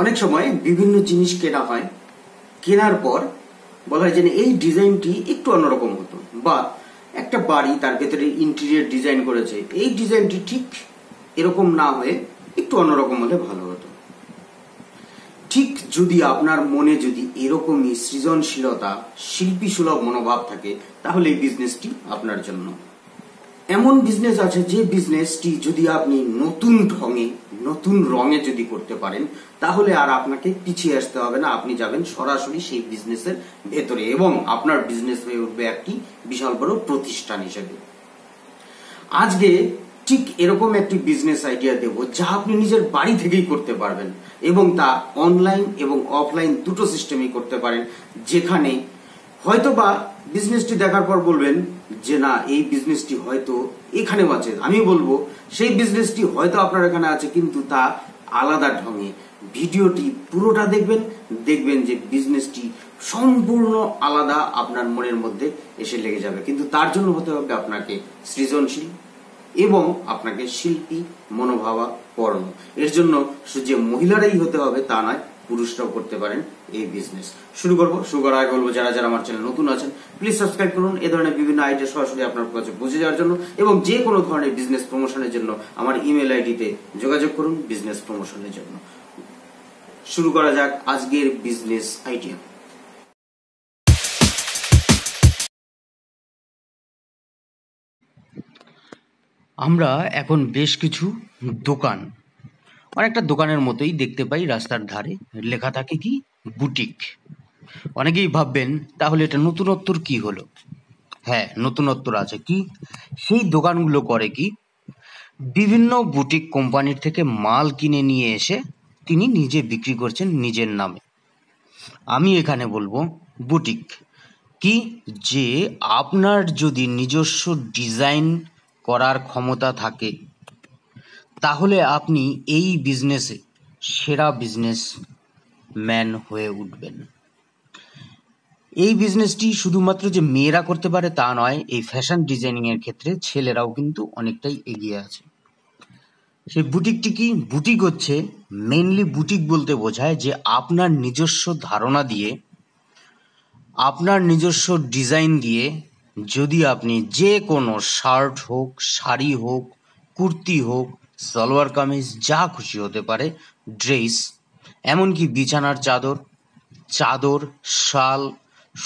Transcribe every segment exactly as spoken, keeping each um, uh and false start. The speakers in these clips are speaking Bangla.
অনেক সময় বিভিন্ন জিনিস কেনা হয়, কেনার পর বলা হয় যে এই ডিজাইনটি একটু অন্যরকম হতো, বা একটা বাড়ি তার ভেতরে ইন্টেরিয়র ডিজাইন করেছে, এই ডিজাইনটি ঠিক এরকম না হয়ে একটু অন্যরকম হলে ভালো হতো। ঠিক যদি আপনার মনে যদি এরকমই সৃজনশীলতা, শিল্পী সুলভ মনোভাব থাকে, তাহলে এই বিজনেসটি আপনার জন্য। এমন বিজনেস আছে যে বিজনেসটি যদি আপনি নতুন ঢঙে, নতুন রঙে যদি করতে পারেন, তাহলে আর আপনাকে পিছিয়ে আসতে হবে না, আপনি যাবেন সরাসরি সেই বিজনেসের ভেতরে এবং আপনার বিজনেস হয়ে উঠবে একটি বিশাল বড় প্রতিষ্ঠান হিসেবে। আজকে ঠিক এরকম একটি বিজনেস আইডিয়া দেব যা আপনি নিজের বাড়ি থেকেই করতে পারবেন এবং তা অনলাইন এবং অফলাইন দুটো সিস্টেমই করতে পারেন, যেখানে হয়তোবা বিজনেসটি দেখার পর বলবেন যে না, এই বিজনেসটি হয়তো এখানেও আছে। আমি বলবো সেই বিজনেসটি হয়তো আপনার এখানে আছে, কিন্তু তা আলাদা ঢঙে। ভিডিওটি পুরোটা দেখবেন, দেখবেন যে বিজনেসটি সম্পূর্ণ আলাদা আপনার মনের মধ্যে এসে লেগে যাবে, কিন্তু তার জন্য হতে হবে আপনাকে সৃজনশীল এবং আপনাকে শিল্পী মনোভাবাপন্ন। এর জন্য যে মহিলারাই হতে হবে তা নয়, পুরুষরাও করতে পারেন এই বিজনেস। শুরু করবো, শুরু করার আগে বলবো যারা যারা আমার চ্যানেল নতুন আছেন প্লিজ সাবস্ক্রাইব করুন এ ধরনের বিভিন্ন আইডিয়া সরাসরি আপনার কাছে বুঝে যাওয়ার জন্য, এবং যে কোনো ধরনের বিজনেস প্রমোশনের জন্য আমার ইমেল আইডিতে যোগাযোগ করুন বিজনেস প্রমোশনের জন্য। শুরু করা যাক আজকের বিজনেস আইডিয়া। আমরা এখন বেশ কিছু দোকান, অনেকটা দোকানের মতোই দেখতে পাই, রাস্তার ধারে লেখা থাকে কি বুটিক। অনেকেই ভাববেন তাহলে এটা নতুনত্বর কি হলো? হ্যাঁ, নতুনত্বর আছে। কি সেই দোকানগুলো করে কি, বিভিন্ন বুটিক কোম্পানির থেকে মাল কিনে নিয়ে এসে তিনি নিজে বিক্রি করছেন নিজের নামে। আমি এখানে বলবো বুটিক কি, যে আপনার যদি নিজস্ব ডিজাইন করার ক্ষমতা থাকে, তাহলে আপনি এই বিজনেসে সেরা বিজনেস ম্যান হয়ে উঠবেন। এই বিজনেসটি শুধুমাত্র যে মেয়েরা করতে পারে তা নয়, এই ফ্যাশন ডিজাইনিংয়ের ক্ষেত্রে ছেলেরাও কিন্তু অনেকটাই এগিয়ে আছে। সেই বুটিকটি কি? বুটিক হচ্ছে, মেনলি বুটিক বলতে বোঝায় যে আপনার নিজস্ব ধারণা দিয়ে, আপনার নিজস্ব ডিজাইন দিয়ে যদি আপনি যে কোনো শার্ট হোক, শাড়ি হোক, কুর্তি হোক, সালোয়ার কামিজ, যা খুশি হতে পারে, ড্রেস, এমনকি বিছানার চাদর, চাদর, শাল,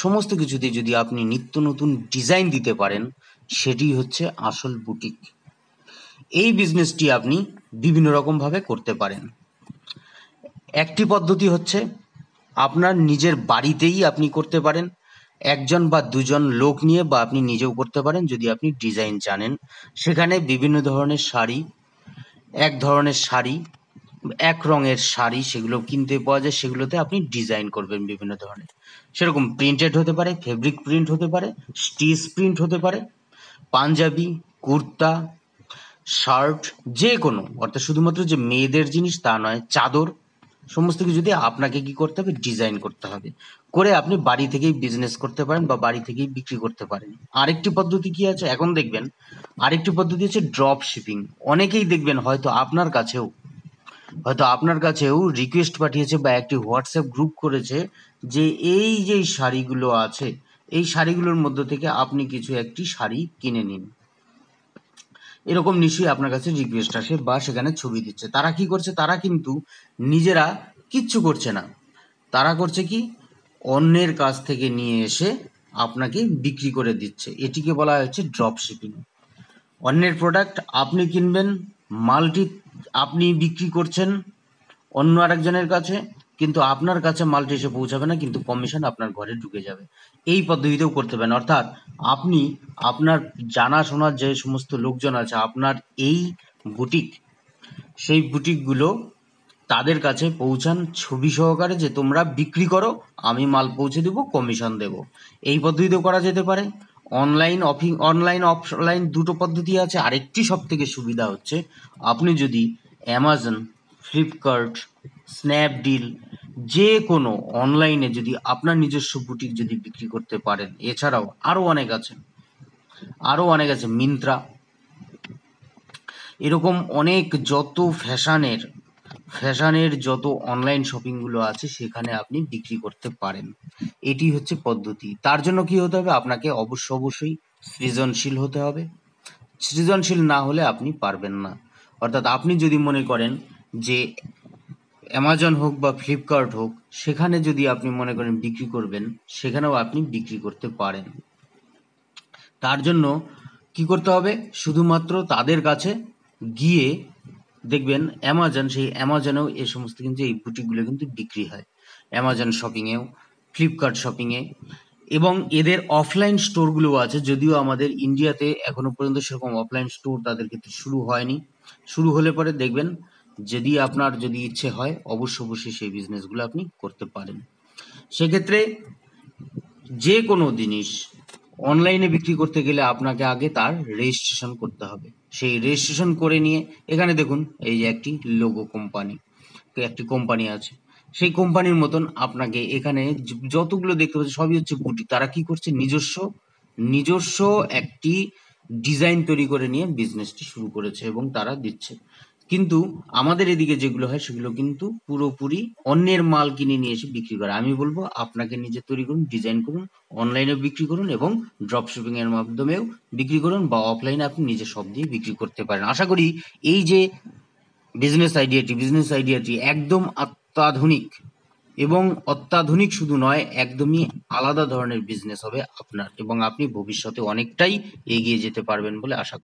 সমস্ত কিছুতে যদি আপনি নিত্য নতুন ডিজাইন দিতে পারেন, সেটি হচ্ছে আসল বুটিক। এই বিজনেসটি আপনি বিভিন্ন রকমভাবে করতে পারেন। একটি পদ্ধতি হচ্ছে আপনার নিজের বাড়িতেই আপনি করতে পারেন, একজন বা দুজন লোক নিয়ে, বা আপনি নিজেও করতে পারেন যদি আপনি ডিজাইন জানেন। সেখানে বিভিন্ন ধরনের শাড়ি, এক ধরনের শাড়ি, এক রঙের শাড়ি, সেগুলো কিনতে পাওয়া যায়, সেগুলোতে আপনি ডিজাইন করবেন বিভিন্ন ধরনের। সেরকম প্রিন্টেড হতে পারে, ফেব্রিক প্রিন্ট হতে পারে, স্টিচ প্রিন্ট হতে পারে, পাঞ্জাবি, কুর্তা, শার্ট, যে কোনো, অর্থাৎ শুধুমাত্র যে মেয়েদের জিনিস তা নয়, চাদর, সমস্ত কিছু দিয়ে আপনাকে কি করতে হবে, ডিজাইন করতে হবে, করে আপনি বাড়ি থেকেই বিজনেস করতে পারেন বা বাড়ি থেকেই বিক্রি করতে পারেন। আরেকটি পদ্ধতি কি আছে এখন দেখবেন, আরেকটি পদ্ধতি হচ্ছে ড্রপ শিপিং। অনেকেই দেখবেন হয়তো আপনার কাছেও হয়তো আপনার কাছেও রিকোয়েস্ট পাঠিয়েছে বা একটি হোয়াটসঅ্যাপ গ্রুপ করেছে যে এই যে শাড়িগুলো আছে, এই শাড়িগুলোর মধ্যে থেকে আপনি কিছু একটি শাড়ি কিনে নিন, এরকম নিশ্চয়ই আপনার কাছে রিকোয়েস্ট আসে বা সেখানে ছবি দিচ্ছে। তারা কি করছে, তারা কিন্তু নিজেরা কিচ্ছু করছে না, তারা করছে কি, অন্যের কাছ থেকে নিয়ে এসে আপনাকে বিক্রি করে দিচ্ছে। এটিকে বলা হচ্ছে ড্রপ শিপিং। অন্যের প্রোডাক্ট আপনি কিনবেন, মালটি আপনি বিক্রি করছেন অন্য আরেকজনের কাছে, কিন্তু আপনার কাছে মালটি এসে পৌঁছাবে না, কিন্তু কমিশন আপনার ঘরে ঢুকে যাবে। এই পদ্ধতিতেও করতে পারেন, অর্থাৎ আপনি আপনার জানাশোনার যে সমস্ত লোকজন আছে আপনার এই বুটিক, সেই বুটিকগুলো তাদের কাছে পৌঁছান ছবি সহকারে, যে তোমরা বিক্রি করো, আমি মাল পৌঁছে দেবো, কমিশন দেব। এই পদ্ধতিতেও করা যেতে পারে। অনলাইন অফিং অনলাইন অফলাইন দুটো পদ্ধতি আছে। আরেকটি সব থেকে সুবিধা হচ্ছে আপনি যদি অ্যামাজন, ফ্লিপকার্ট, স্ন্যাপডিল, যে কোনো অনলাইনে যদি আপনার নিজস্ব বুটিক যদি বিক্রি করতে পারেন, এছাড়াও আরও অনেক আছে, আরও অনেক আছে মিন্ত্রা, এরকম অনেক, যত ফ্যাশনের ফ্যাশনের যত অনলাইন শপিংগুলো আছে সেখানে আপনি বিক্রি করতে পারেন। এটি হচ্ছে পদ্ধতি। তার জন্য কি হতে হবে, আপনাকে অবশ্য অবশ্যই সৃজনশীল হতে হবে। সৃজনশীল না হলে আপনি পারবেন না। অর্থাৎ আপনি যদি মনে করেন যে অ্যামাজন হোক বা ফ্লিপকার্ট হোক, সেখানে যদি আপনি মনে করেন বিক্রি করবেন, সেখানেও আপনি বিক্রি করতে পারেন। তার জন্য কি করতে হবে, শুধুমাত্র তাদের কাছে গিয়ে দেখবেন অ্যামাজন, সেই অ্যামাজনেও এই সমস্ত কিন্তু এই বুটিকগুলো কিন্তু বিক্রি হয়, অ্যামাজন শপিংয়েও, ফ্লিপকার্ট শপিংয়ে, এবং এদের অফলাইন স্টোরগুলো আছে। যদিও আমাদের ইন্ডিয়াতে এখনো পর্যন্ত সেরকম অফলাইন স্টোর তাদের ক্ষেত্রে শুরু হয়নি। শুরু হলে পরে দেখবেন, যদি আপনার যদি ইচ্ছে হয় অবশ্য অবশ্যই সেই বিজনেসগুলো আপনি করতে পারেন। সেক্ষেত্রে যে কোনো জিনিস অনলাইনে বিক্রি করতে গেলে আপনাকে আগে তার রেজিস্ট্রেশন করতে হবে। সেই রেজিস্ট্রেশন করে নিয়ে এখানে দেখুন, এই যে একটি লোগো কোম্পানি, একটি কোম্পানি আছে, সেই কোম্পানির মতন আপনাকে এখানে যতগুলো দেখতে পাচ্ছেন সবই হচ্ছে বুটিক। তারা কি করছে, নিজস্ব নিজস্ব একটি ডিজাইন তৈরি করে নিয়ে বিজনেসটি শুরু করেছে এবং তারা দিচ্ছে। কিন্তু আমাদের এদিকে যেগুলো হয় সেগুলো কিন্তু পুরোপুরি অন্যের মাল কিনে নিয়ে এসে বিক্রি করে। আমি বলবো আপনাকে নিজে তৈরি করুন, ডিজাইন করুন, অনলাইনে বিক্রি করুন এবং ড্রপ শপিং এর মাধ্যমেও বিক্রি করুন, বা অফলাইনে আপনি নিজে সব দিয়ে বিক্রি করতে পারেন। আশা করি এই যে বিজনেস আইডিয়াটি বিজনেস আইডিয়াটি একদম অত্যাধুনিক, এবং অত্যাধুনিক শুধু নয়, একদমই আলাদা ধরনের বিজনেস হবে আপনার, এবং আপনি ভবিষ্যতে অনেকটাই এগিয়ে যেতে পারবেন বলে আশা করি।